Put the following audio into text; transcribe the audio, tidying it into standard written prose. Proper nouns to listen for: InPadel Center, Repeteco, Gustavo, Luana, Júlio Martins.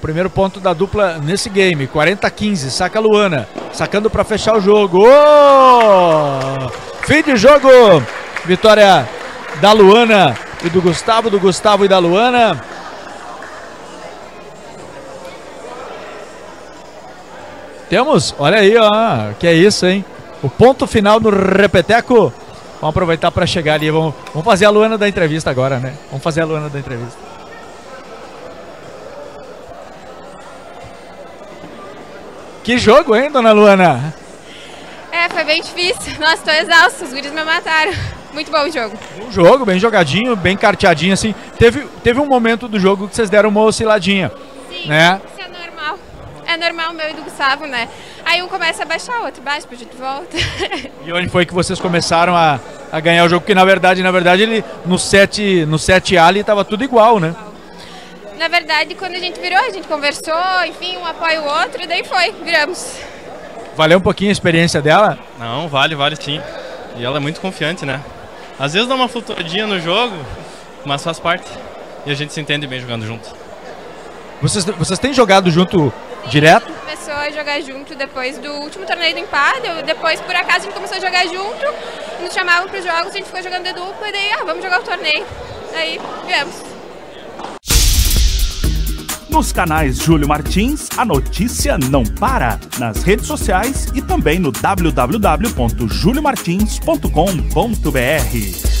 Primeiro ponto da dupla nesse game. 40-15. Saca a Luana. Sacando para fechar o jogo. Oh! Fim de jogo. Vitória da Luana e do Gustavo. Do Gustavo e da Luana. Temos, olha aí, ó, que é isso, hein? O ponto final do Repeteco. Vamos aproveitar para chegar ali. Vamos fazer a Luana da entrevista agora, né? Vamos fazer a Luana da entrevista. Que jogo, hein, dona Luana? É, foi bem difícil. Nossa, tô exausto. Os guris me mataram. Muito bom o jogo. Um jogo bem jogadinho, bem carteadinho, assim. Teve um momento do jogo que vocês deram uma osciladinha. Sim, né? Isso é normal. É normal o meu e do Gustavo, né? Aí um começa a baixar, o outro baixa, depois de volta. E onde foi que vocês começaram a ganhar o jogo? Porque na verdade ele, no 7A ele tava tudo igual, né? Na verdade, quando a gente virou, a gente conversou, enfim, um apoia o outro, e daí foi, viramos. Valeu um pouquinho a experiência dela? Não, vale sim. E ela é muito confiante, né? Às vezes dá uma flutuadinha no jogo, mas faz parte. E a gente se entende bem jogando junto. Vocês têm jogado junto? Direto? A gente começou a jogar junto depois do último torneio do InPadel, depois por acaso a gente começou a jogar junto, nos chamavam para os jogos, a gente ficou jogando de dupla e daí, ah, vamos jogar o torneio. Aí, viemos. Nos canais Júlio Martins, a notícia não para, nas redes sociais e também no www.juliomartins.com.br.